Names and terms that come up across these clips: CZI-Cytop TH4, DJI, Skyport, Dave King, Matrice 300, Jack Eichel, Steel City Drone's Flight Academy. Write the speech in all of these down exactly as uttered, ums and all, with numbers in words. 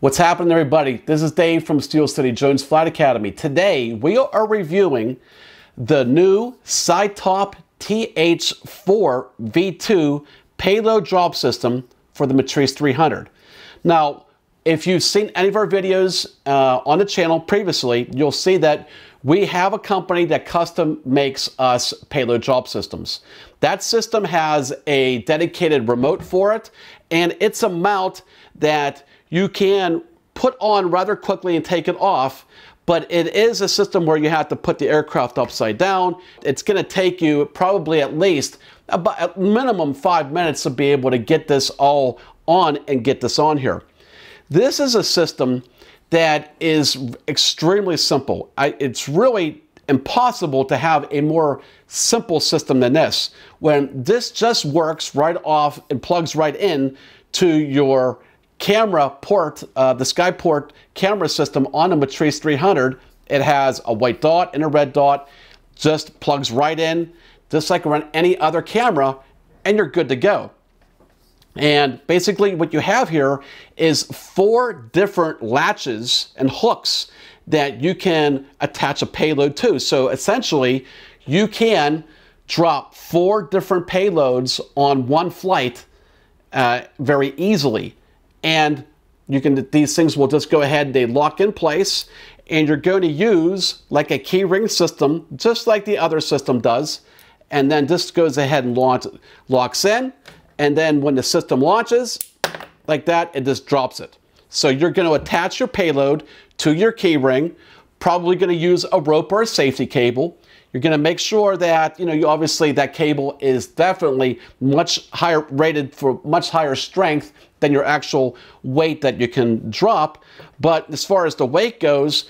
What's happening, everybody? This is Dave from Steel City Drone's Flight Academy. Today we are reviewing the new CZI-Cytop T H four V two payload drop system for the Matrice three hundred. Now, if you've seen any of our videos uh, on the channel previously, you'll see that we have a company that custom makes us payload drop systems. That system has a dedicated remote for it, and it's a mount that you can put on rather quickly and take it off, but it is a system where you have to put the aircraft upside down. It's gonna take you probably at least about at minimum five minutes to be able to get this all on and get this on here. This is a system that is extremely simple. I, it's really impossible to have a more simple system than this, when this just works right off and plugs right in to your camera port, uh, the Skyport camera system on a Matrice three hundred. It has a white dot and a red dot, just plugs right in, just like on any other camera, and you're good to go. And basically what you have here is four different latches and hooks that you can attach a payload to. So essentially, you can drop four different payloads on one flight uh, very easily. And you can, these things will just go ahead, they lock in place, and you're going to use like a key ring system, just like the other system does. And then this goes ahead and launch, locks in. And then when the system launches like that, it just drops it. So you're going to attach your payload to your key ring, probably going to use a rope or a safety cable. You're going to make sure that, you know, you obviously that cable is definitely much higher rated for much higher strength than your actual weight that you can drop. But as far as the weight goes,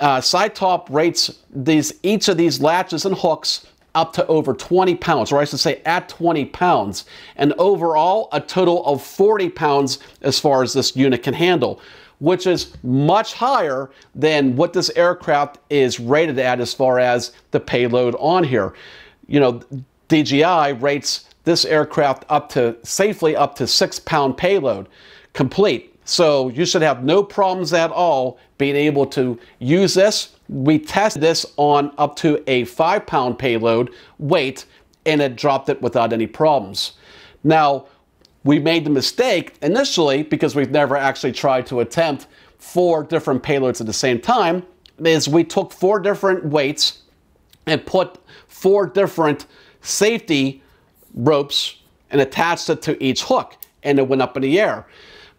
uh, CZI-Cytop rates these, each of these latches and hooks up to over twenty pounds, or I should say at twenty pounds. And overall, a total of forty pounds as far as this unit can handle, which is much higher than what this aircraft is rated at as far as the payload on here. You know, D J I rates this aircraft up to, safely up to six pound payload complete. So you should have no problems at all being able to use this. We tested this on up to a five pound payload weight, and it dropped it without any problems. Now, we made the mistake initially, because we've never actually tried to attempt four different payloads at the same time, is we took four different weights and put four different safety ropes and attached it to each hook, and it went up in the air.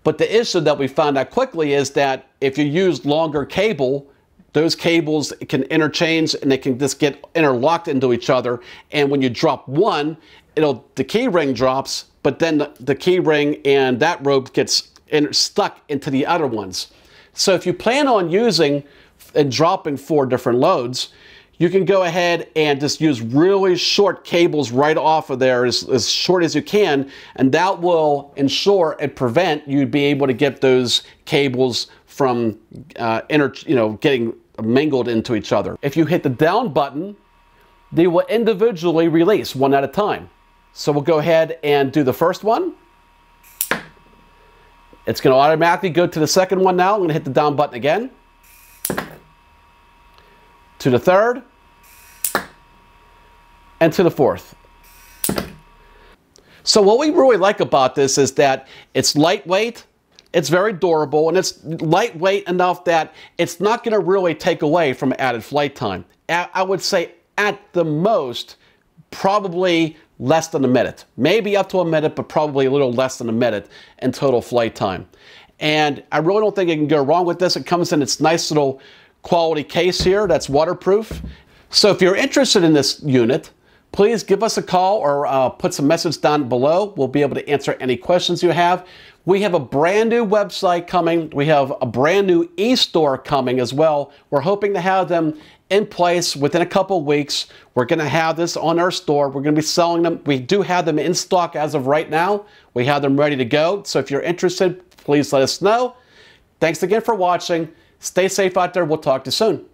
But the issue that we found out quickly is that if you use longer cable, those cables can interchange and they can just get interlocked into each other. And when you drop one, it'll, the key ring drops, but then the, the key ring and that rope gets in, stuck into the other ones. So if you plan on using and dropping four different loads, you can go ahead and just use really short cables right off of there, as, as short as you can, and that will ensure and prevent you be able to get those cables from uh, inter you know, getting mingled into each other. If you hit the down button, they will individually release one at a time. So we'll go ahead and do the first one. It's going to automatically go to the second one now. I'm going to hit the down button again. To the third, and to the fourth. So what we really like about this is that it's lightweight, it's very durable, and it's lightweight enough that it's not going to really take away from added flight time. I would say at the most, probably less than a minute, maybe up to a minute, but probably a little less than a minute in total flight time. And I really don't think it can go wrong with this. It comes in its nice little quality case here that's waterproof. So if you're interested in this unit, please give us a call or uh, put some message down below. We'll be able to answer any questions you have. We have a brand new website coming. We have a brand new e-store coming as well. We're hoping to have them in place within a couple of weeks. We're going to have this on our store. We're going to be selling them. We do have them in stock as of right now. We have them ready to go. So if you're interested, please let us know. Thanks again for watching. Stay safe out there. We'll talk to you soon.